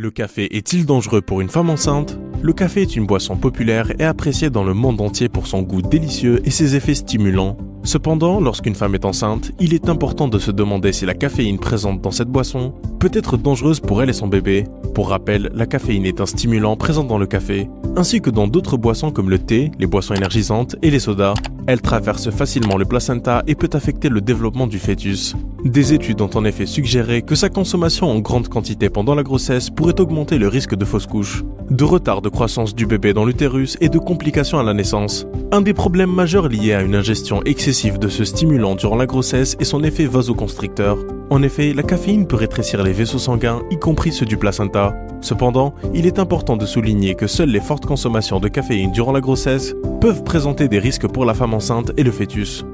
Le café est-il dangereux pour une femme enceinte? Le café est une boisson populaire et appréciée dans le monde entier pour son goût délicieux et ses effets stimulants. Cependant, lorsqu'une femme est enceinte, il est important de se demander si la caféine présente dans cette boisson peut être dangereuse pour elle et son bébé. Pour rappel, la caféine est un stimulant présent dans le café, ainsi que dans d'autres boissons comme le thé, les boissons énergisantes et les sodas. Elle traverse facilement le placenta et peut affecter le développement du fœtus. Des études ont en effet suggéré que sa consommation en grande quantité pendant la grossesse pourrait augmenter le risque de fausse couche, de retard de croissance du bébé dans l'utérus et de complications à la naissance. Un des problèmes majeurs liés à une ingestion excessive de ce stimulant durant la grossesse est son effet vasoconstricteur. En effet, la caféine peut rétrécir les vaisseaux sanguins, y compris ceux du placenta. Cependant, il est important de souligner que seules les fortes consommations de caféine durant la grossesse peuvent présenter des risques pour la femme enceinte et le fœtus.